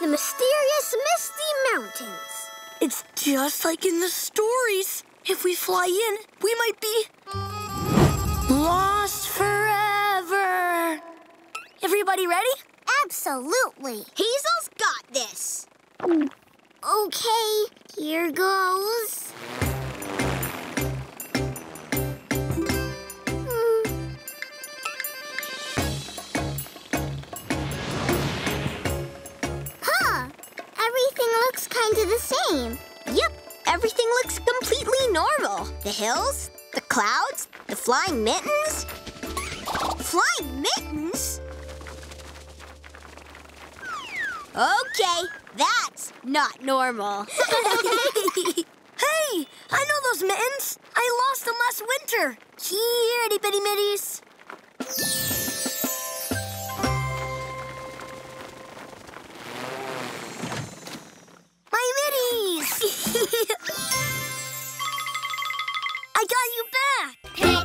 the mysterious Misty Mountains. It's just like in the stories. If we fly in, we might be lost forever. Everybody ready? Absolutely. Hazel's got this. Okay, here goes. Everything looks kind of the same. Yep, everything looks completely normal. The hills, the clouds, the flying mittens. Flying mittens? Okay, that's not normal. Hey, I know those mittens. I lost them last winter. Here, itty-bitty mitties. My mitties! I got you back! Hey.